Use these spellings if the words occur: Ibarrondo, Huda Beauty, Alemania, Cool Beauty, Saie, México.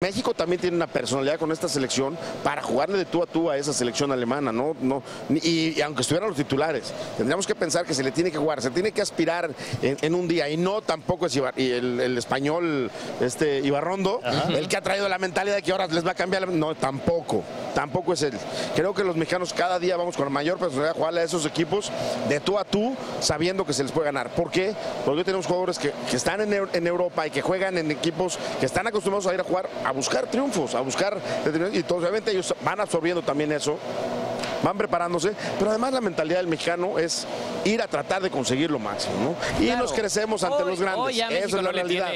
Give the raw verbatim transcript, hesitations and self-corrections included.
México también tiene una personalidad con esta selección para jugarle de tú a tú a esa selección alemana, ¿no? no y, y aunque estuvieran los titulares, tendríamos que pensar que se le tiene que jugar, se tiene que aspirar en, en un día, y no tampoco es Ibar, y el, el español este Ibarrondo, ajá, el que ha traído la mentalidad de que ahora les va a cambiar, la, no, tampoco, tampoco es él. Creo que los mexicanos cada día vamos con la mayor personalidad a jugarle a esos equipos de tú a tú, sabiendo que se les puede ganar. ¿Por qué? Porque hoy tenemos jugadores que, que están en, en Europa y que juegan en equipos que están acostumbrados a ir a jugar, a buscar triunfos, a buscar, y obviamente ellos van absorbiendo también eso, van preparándose, pero además la mentalidad del mexicano es ir a tratar de conseguir lo máximo, ¿no? Y claro, nos crecemos ante hoy, los grandes, eso es la realidad.